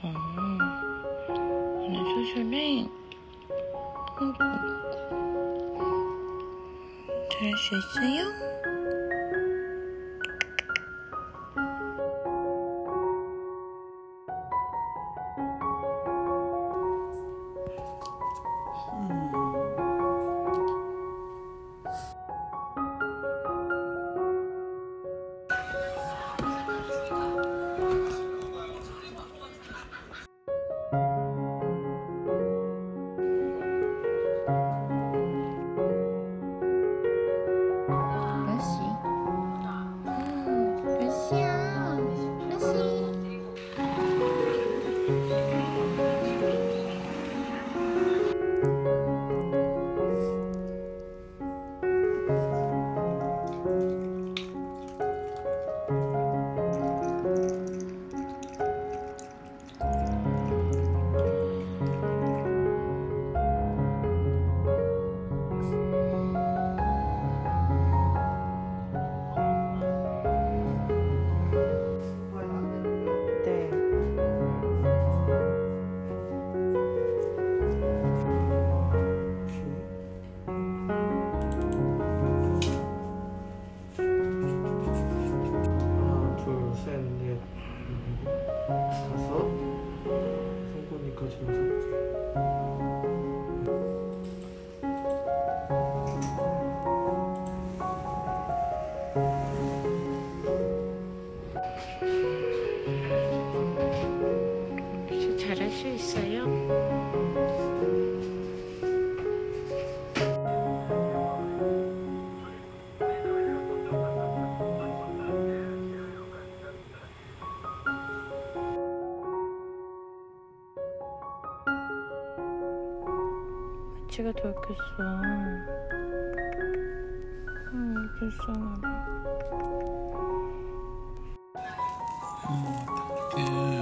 오늘 수술을 잘할 수 있어요? 잘할 수 있어요? 같이가 더 웃겼어. 불쌍하다. 어떡해.